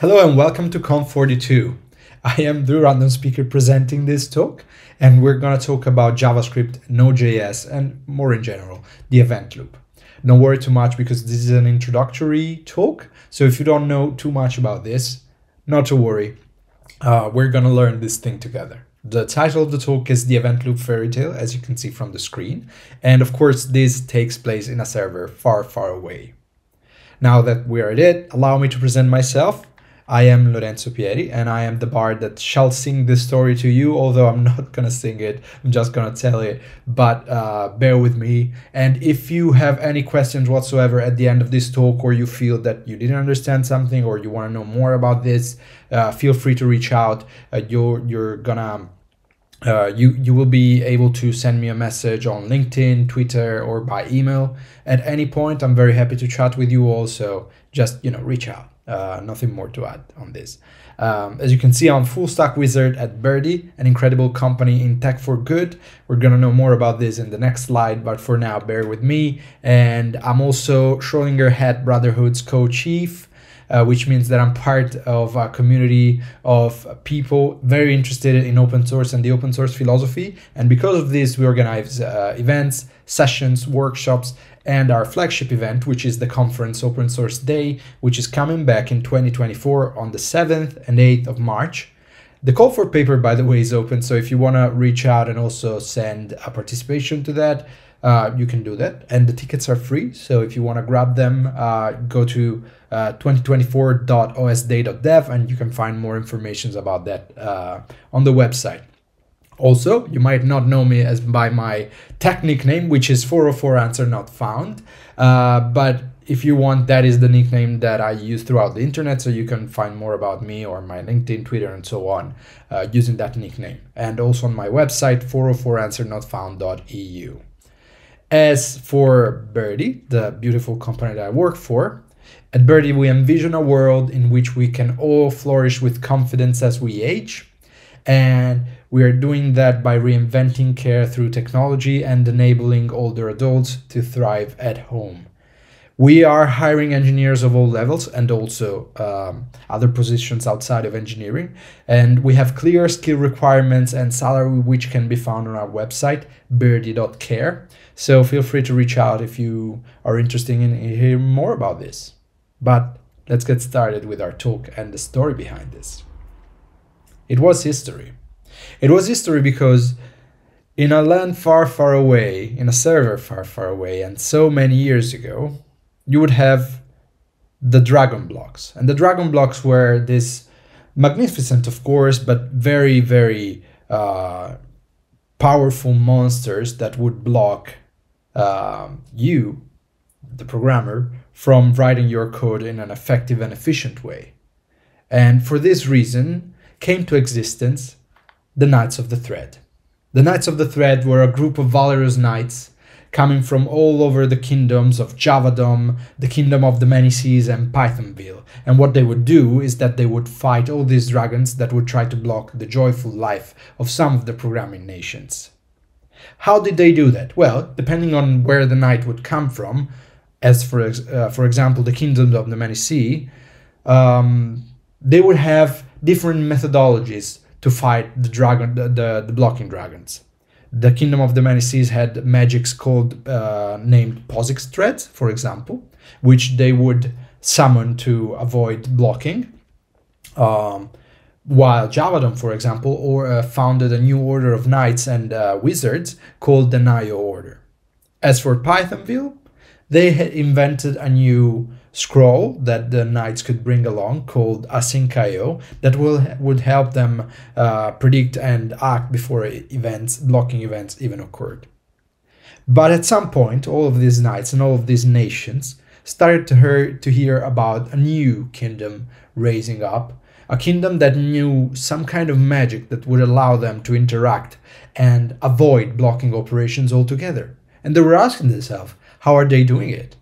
Hello and welcome to Conf42. I am the random speaker presenting this talk, and we're going to talk about JavaScript, Node.js, and more in general, the event loop. Don't worry too much because this is an introductory talk, so if you don't know too much about this, not to worry. We're going to learn this thing together. The title of the talk is The Event Loop Fairy Tale, as you can see from the screen. And of course, this takes place in a server far, far away. Now that we are at it, allow me to present myself. I am Lorenzo Pieri, and I am the bard that shall sing this story to you, although I'm not going to sing it, I'm just going to tell it, but bear with me. And if you have any questions whatsoever at the end of this talk, or you feel that you didn't understand something, or you want to know more about this, feel free to reach out. You will be able to send me a message on LinkedIn, Twitter, or by email. At any point, I'm very happy to chat with you all, so just, you know, reach out. Nothing more to add on this. As you can see, I'm full stack wizard at Birdie, an incredible company in tech for good. We're gonna know more about this in the next slide, but for now, bear with me. And I'm also Schrodinger Head Brotherhood's co-chief, which means that I'm part of a community of people very interested in open source and the open source philosophy. And because of this, we organize events, sessions, workshops, and our flagship event, which is the conference Open Source Day, which is coming back in 2024 on the 7th and 8th of March. The call for paper, by the way, is open, so if you want to reach out and also send a participation to that, you can do that. And the tickets are free, so if you want to grab them, go to 2024.osday.dev and you can find more information about that on the website. Also, you might not know me as by my tech nickname, which is 404answernotfound, but if you want, that is the nickname that I use throughout the internet, so you can find more about me or my LinkedIn, Twitter, and so on using that nickname. And also on my website, 404answernotfound.eu. As for Birdie, the beautiful company that I work for, at Birdie we envision a world in which we can all flourish with confidence as we age, and we are doing that by reinventing care through technology and enabling older adults to thrive at home. We are hiring engineers of all levels and also other positions outside of engineering. And we have clear skill requirements and salary, which can be found on our website, birdie.care. So feel free to reach out if you are interested in hearing more about this. But let's get started with our talk and the story behind this. It was history. It was history because in a land far, far away, in a server far, far away, and so many years ago, you would have the dragon blocks. And the dragon blocks were this magnificent, of course, but very, very powerful monsters that would block you, the programmer, from writing your code in an effective and efficient way. And for this reason came to existence the Knights of the Thread. The Knights of the Thread were a group of valorous knights coming from all over the kingdoms of Javadom, the Kingdom of the Many Seas, and Pythonville. And what they would do is that they would fight all these dragons that would try to block the joyful life of some of the programming nations. How did they do that? Well, depending on where the knight would come from, as for example, the Kingdom of the Many Seas, they would have different methodologies to fight the dragon, the blocking dragons. The Kingdom of the Many Seas had magics named POSIX threads, for example, which they would summon to avoid blocking. While Javadom, for example, founded a new order of knights and wizards called the Nio Order. As for Pythonville, they had invented a new scroll that the knights could bring along called Async/Await that would help them predict and act before blocking events even occurred. But at some point, all of these knights and all of these nations started to hear about a new kingdom raising up, a kingdom that knew some kind of magic that would allow them to interact and avoid blocking operations altogether. And they were asking themselves, how are they doing it?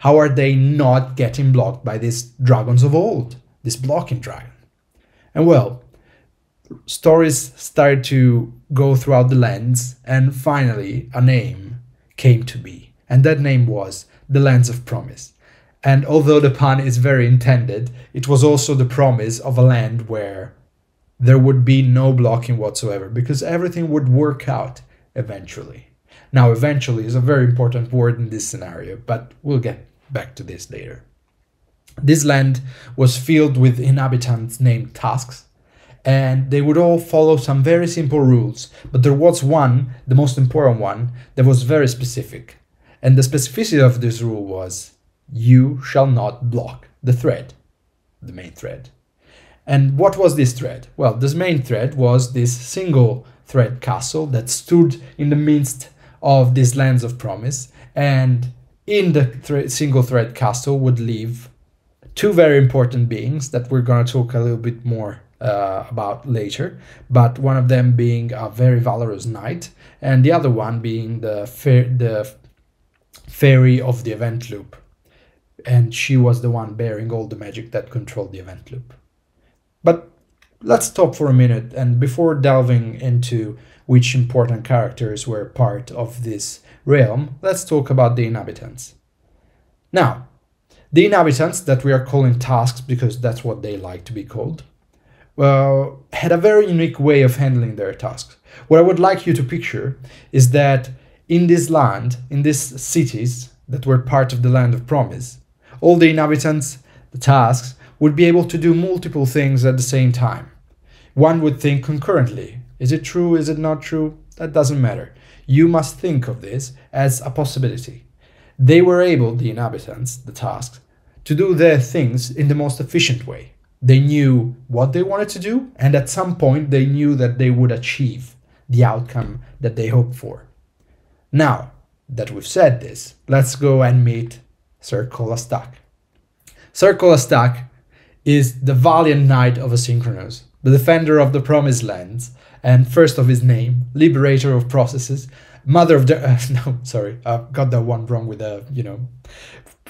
How are they not getting blocked by these dragons of old, this blocking dragon? And well, stories started to go throughout the lands, and finally a name came to be, and that name was the Lands of Promise. And although the pun is very intended, it was also the promise of a land where there would be no blocking whatsoever, because everything would work out eventually. Now, eventually is a very important word in this scenario, but we'll get back to this later. This land was filled with inhabitants named tasks, and they would all follow some very simple rules, but there was one, the most important one, that was very specific. And the specificity of this rule was, you shall not block the thread, the main thread. And what was this thread? Well, this main thread was this single thread castle that stood in the midst of these lands of promise, and in the single thread castle would live two very important beings that we're going to talk a little bit more about later, but one of them being a very valorous knight, and the other one being the fairy of the event loop, and she was the one bearing all the magic that controlled the event loop. But let's stop for a minute, and before delving into which important characters were part of this realm, let's talk about the inhabitants. Now, the inhabitants, that we are calling tasks because that's what they like to be called, well, had a very unique way of handling their tasks. What I would like you to picture is that in this land, in these cities that were part of the land of promise, all the inhabitants, the tasks, would be able to do multiple things at the same time. One would think concurrently. Is it true? Is it not true? That doesn't matter. You must think of this as a possibility. They were able, the inhabitants, the tasks, to do their things in the most efficient way. They knew what they wanted to do, and at some point they knew that they would achieve the outcome that they hoped for. Now that we've said this, let's go and meet Circle-a-Stack. Circle-a-Stack is the valiant knight of Asynchronous, the defender of the promised lands, and first of his name, liberator of processes, mother of the... got that one wrong with a,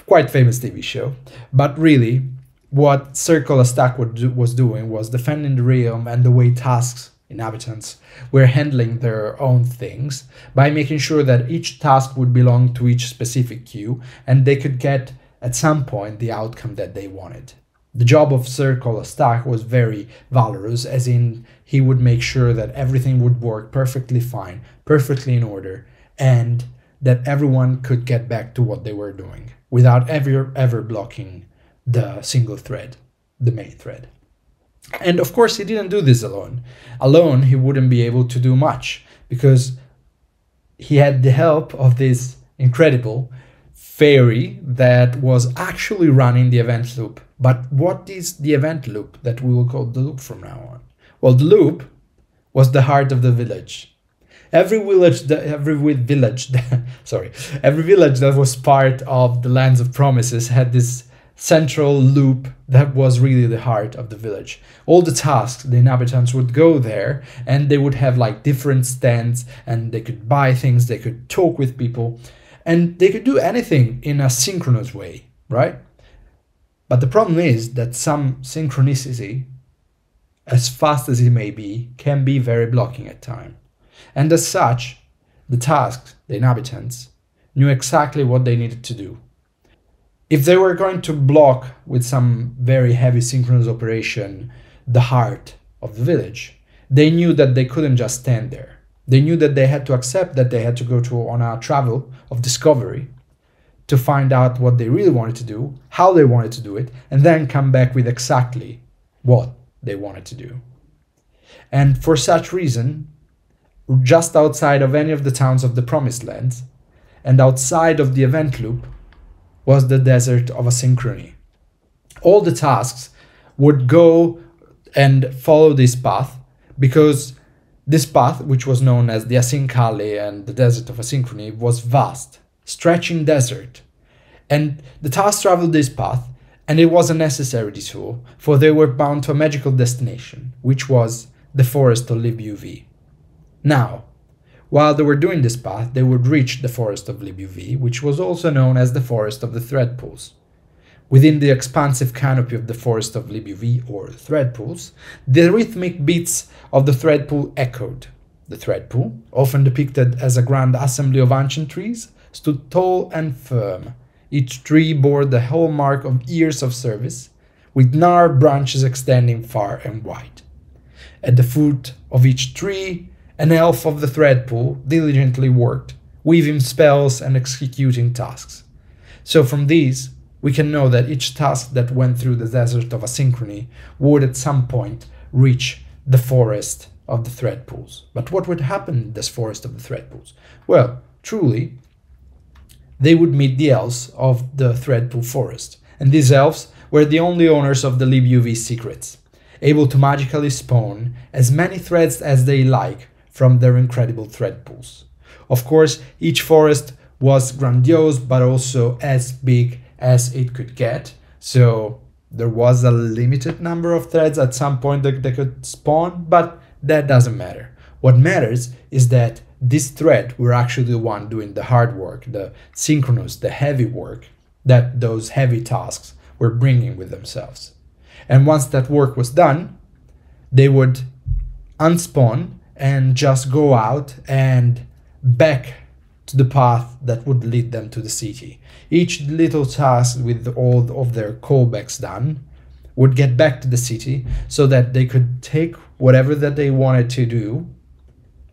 quite famous TV show. But really, what Circle-a-Stack was doing was defending the realm and the way tasks, inhabitants, were handling their own things by making sure that each task would belong to each specific queue, and they could get, at some point, the outcome that they wanted. The job of Circle-a-Stack was very valorous, as in he would make sure that everything would work perfectly fine, perfectly in order, and that everyone could get back to what they were doing without ever blocking the single thread, the main thread. And of course, he didn't do this alone. Alone, he wouldn't be able to do much, because he had the help of this incredible fairy that was actually running the event loop. But what is the event loop that we will call the loop from now on? Well, the loop was the heart of the village. Every village that was part of the lands of promises had this central loop that was really the heart of the village. All the tasks, the inhabitants would go there, and they would have like different stands, and they could buy things, they could talk with people, and they could do anything in a synchronous way, right? But the problem is that some synchronicity, as fast as it may be, can be very blocking at times. And as such, the tasks, the inhabitants, knew exactly what they needed to do. If they were going to block with some very heavy synchronous operation the heart of the village, they knew that they couldn't just stand there. They knew that they had to accept that they had to go on a travel of discovery to find out what they really wanted to do, how they wanted to do it, and then come back with exactly what they wanted to do. And for such reason, just outside of any of the towns of the Promised Lands, and outside of the event loop, was the desert of asynchrony. All the tasks would go and follow this path, because this path, which was known as the Async Alley and the desert of asynchrony, was vast, stretching desert, and the tasks traveled this path, and it was a necessary detour, for they were bound to a magical destination, which was the forest of libuv. Now, while they were doing this path, they would reach the forest of libuv, which was also known as the forest of the thread pools. Within the expansive canopy of the forest of libuv, or thread pools, the rhythmic beats of the thread pool echoed. The thread pool, often depicted as a grand assembly of ancient trees, stood tall and firm, Each tree bore the hallmark of years of service, with gnarly branches extending far and wide. At the foot of each tree, an elf of the thread pool diligently worked, weaving spells and executing tasks. So from these, we can know that each task that went through the desert of asynchrony would at some point reach the forest of the thread pools. But what would happen in this forest of the thread pools? Well, truly, they would meet the elves of the thread pool forest. And these elves were the only owners of the libuv secrets, able to magically spawn as many threads as they like from their incredible thread pools. Of course, each forest was grandiose, but also as big as it could get. So there was a limited number of threads at some point that they could spawn, but that doesn't matter. What matters is that this thread were actually the one doing the hard work, the synchronous, the heavy work that those heavy tasks were bringing with themselves. And once that work was done, they would unspawn and just go out and back to the path that would lead them to the city. Each little task with all of their callbacks done would get back to the city so that they could take whatever that they wanted to do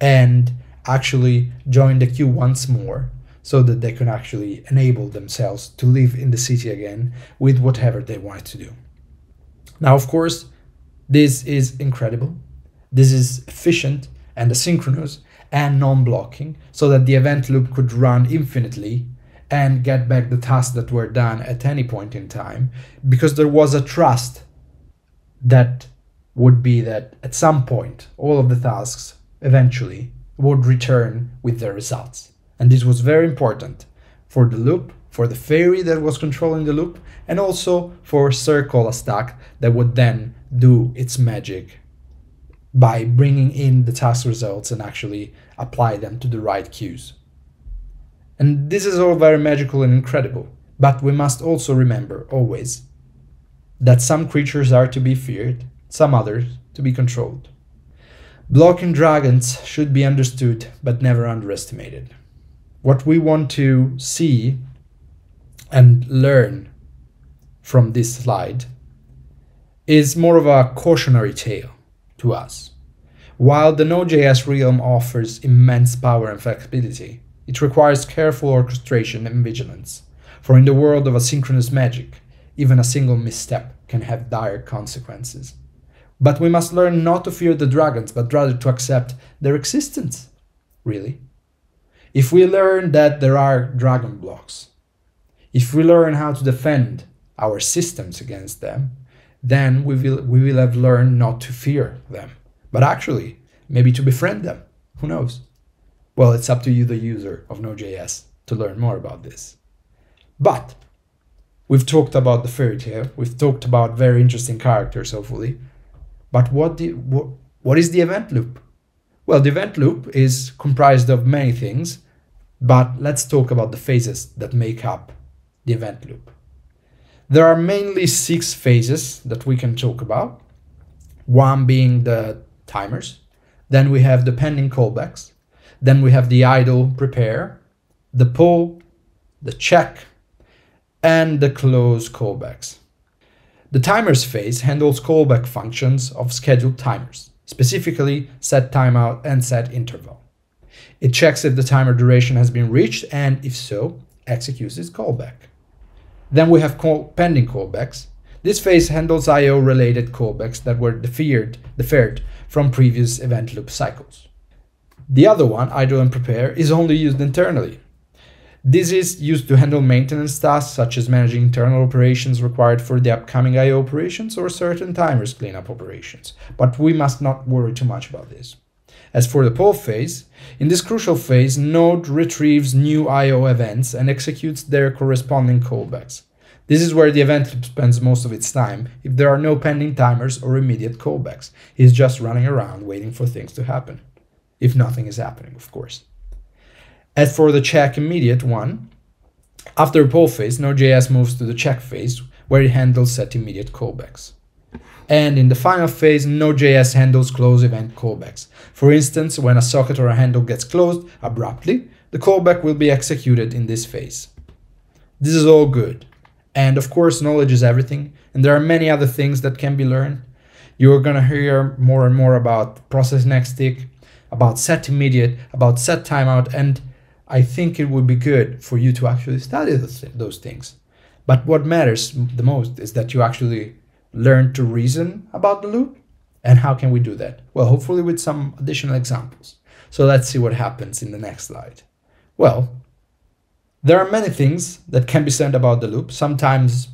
and actually join the queue once more so that they could actually enable themselves to live in the city again with whatever they wanted to do. Now, of course, this is incredible. This is efficient and asynchronous and non-blocking, so that the event loop could run infinitely and get back the tasks that were done at any point in time, because there was a trust that would be that at some point, all of the tasks eventually would return with their results. And this was very important for the loop, for the fairy that was controlling the loop, and also for Circle, a stack that would then do its magic by bringing in the task results and actually apply them to the right queues. And this is all very magical and incredible, but we must also remember always that some creatures are to be feared, some others to be controlled. Blocking dragons should be understood, but never underestimated. What we want to see and learn from this slide is more of a cautionary tale to us. While the Node.js realm offers immense power and flexibility, it requires careful orchestration and vigilance, for in the world of asynchronous magic, even a single misstep can have dire consequences. But we must learn not to fear the dragons, but rather to accept their existence, really. If we learn that there are dragon blocks, if we learn how to defend our systems against them, then we will have learned not to fear them, but actually, maybe to befriend them. Who knows? Well, it's up to you, the user of Node.js, to learn more about this. But we've talked about the fairy tale, we've talked about very interesting characters, hopefully. But what is the event loop? Well, the event loop is comprised of many things, but let's talk about the phases that make up the event loop. There are mainly 6 phases that we can talk about, one being the timers, then we have the pending callbacks, then we have the idle prepare, the poll, the check, and the close callbacks. The timers phase handles callback functions of scheduled timers, specifically setTimeout and setInterval. It checks if the timer duration has been reached and, if so, executes its callback. Then we have pending callbacks. This phase handles I/O related callbacks that were deferred from previous event loop cycles. The other one, idle and prepare, is only used internally. This is used to handle maintenance tasks such as managing internal operations required for the upcoming I/O operations or certain timers cleanup operations, but we must not worry too much about this. As for the poll phase, in this crucial phase, Node retrieves new I/O events and executes their corresponding callbacks. This is where the event loop spends most of its time if there are no pending timers or immediate callbacks. It's just running around waiting for things to happen, if nothing is happening, of course. As for the check immediate one, after the poll phase, Node.js moves to the check phase, where it handles setImmediate callbacks. And in the final phase, Node.js handles close event callbacks. For instance, when a socket or a handle gets closed abruptly, the callback will be executed in this phase. This is all good. And of course, knowledge is everything. And there are many other things that can be learned. You're going to hear more and more about process.nextTick, about setImmediate, about setTimeout. And I think it would be good for you to actually study those things. But what matters the most is that you actually learn to reason about the loop. And how can we do that? Well, hopefully with some additional examples. So let's see what happens in the next slide. Well, there are many things that can be said about the loop, sometimes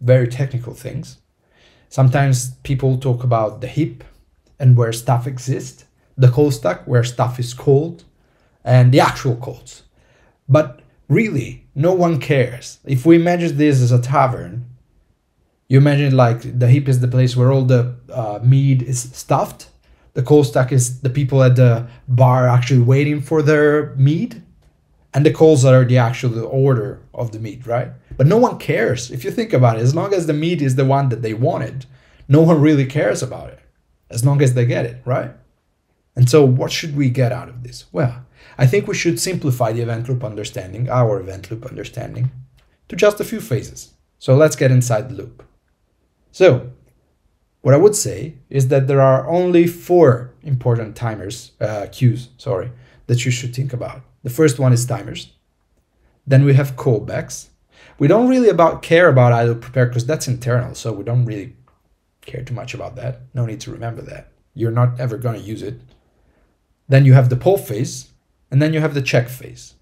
very technical things. Sometimes people talk about the heap and where stuff exists, the call stack where stuff is called, and the actual calls. But really, no one cares. If we imagine this as a tavern, you imagine like the heap is the place where all the mead is stuffed. The call stack is the people at the bar actually waiting for their mead. And the calls are the actual order of the mead, right? But no one cares. If you think about it, as long as the mead is the one that they wanted, no one really cares about it. As long as they get it, right? And so what should we get out of this? Well, I think we should simplify the event loop understanding, our event loop understanding, to just a few phases. So let's get inside the loop. So what I would say is that there are only four important cues that you should think about. The first one is timers. Then we have callbacks. We don't really care about idle prepare because that's internal, so we don't really care too much about that. No need to remember that. You're not ever going to use it. Then you have the poll phase, and then you have the check phase.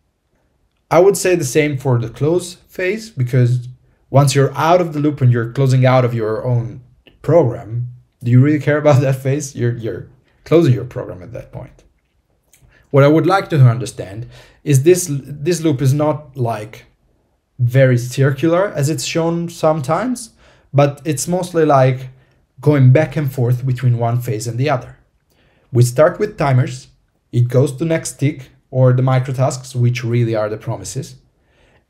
I would say the same for the close phase, because once you're out of the loop and you're closing out of your own program, do you really care about that phase? You're closing your program at that point. What I would like to understand is this loop is not like very circular as it's shown sometimes, but it's mostly like going back and forth between one phase and the other. We start with timers, it goes to next tick or the microtasks, which really are the promises.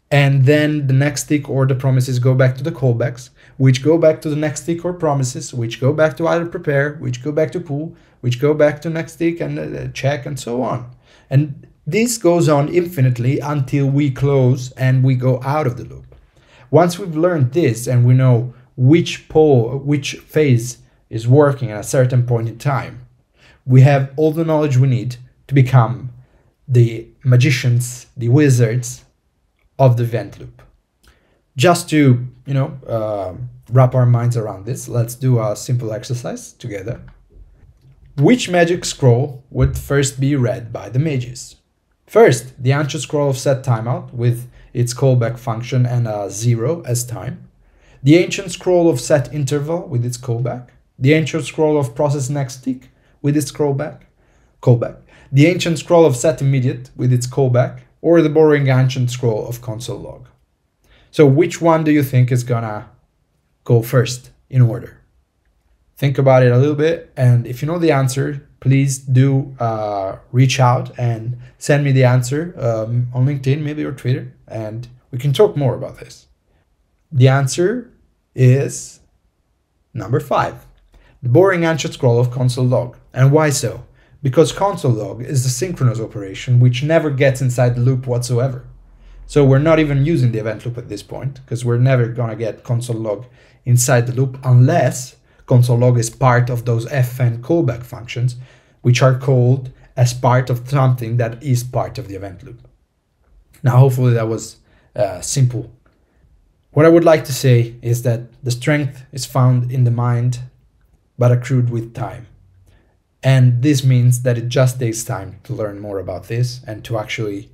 And then the next tick or the promises go back to the callbacks, which go back to the next tick or promises, which go back to idle prepare, which go back to pool, which go back to next tick and check and so on. And this goes on infinitely until we close and we go out of the loop. Once we've learned this and we know which phase is working at a certain point in time, we have all the knowledge we need to become the magicians, the wizards, of the event loop. Just to, wrap our minds around this, let's do a simple exercise together. Which magic scroll would first be read by the mages? First, the ancient scroll of set timeout with its callback function and a 0 as time. The ancient scroll of set interval with its callback. The ancient scroll of process next tick with its callback. The ancient scroll of set immediate with its callback, or the boring ancient scroll of console log. So which one do you think is gonna go first in order? Think about it a little bit, and if you know the answer, please do reach out and send me the answer on LinkedIn, maybe, or Twitter, and we can talk more about this. The answer is number 5, the boring ancient scroll of console log. And why so? Because console log is a synchronous operation which never gets inside the loop whatsoever. So we're not even using the event loop at this point, because we're never gonna get console log inside the loop unless console log is part of those fn callback functions, which are called as part of something that is part of the event loop. Now, hopefully that was simple. What I would like to say is that the strength is found in the mind, but accrued with time. And this means that it just takes time to learn more about this and to actually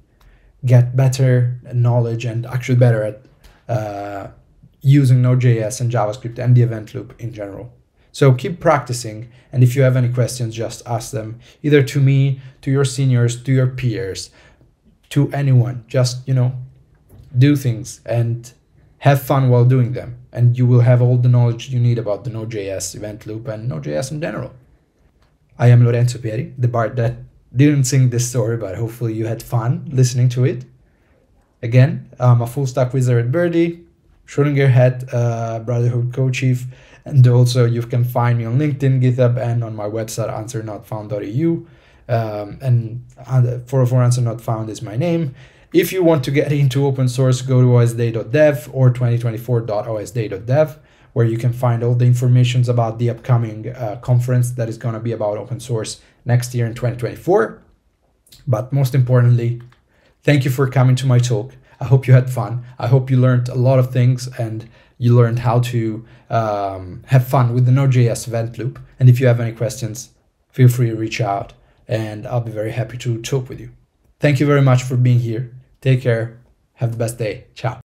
get better knowledge and actually better at using Node.js and JavaScript and the event loop in general. So keep practicing. And if you have any questions, just ask them either to me, to your seniors, to your peers, to anyone. Just, do things and have fun while doing them. And you will have all the knowledge you need about the Node.js event loop and Node.js in general. I am Lorenzo Pieri, the bard that didn't sing this story, but hopefully you had fun listening to it. Again, I'm a full-stack wizard at Birdie, Schrodinger Head brotherhood co-chief, and also you can find me on LinkedIn, GitHub, and on my website, answernotfound.eu, and 404answernotfound is my name. If you want to get into open source, go to osday.dev or 2024.osday.dev, where you can find all the information about the upcoming conference that is going to be about open source next year in 2024. But most importantly, thank you for coming to my talk. I hope you had fun. I hope you learned a lot of things and you learned how to have fun with the Node.js event loop. And if you have any questions, feel free to reach out and I'll be very happy to talk with you. Thank you very much for being here. Take care. Have the best day. Ciao.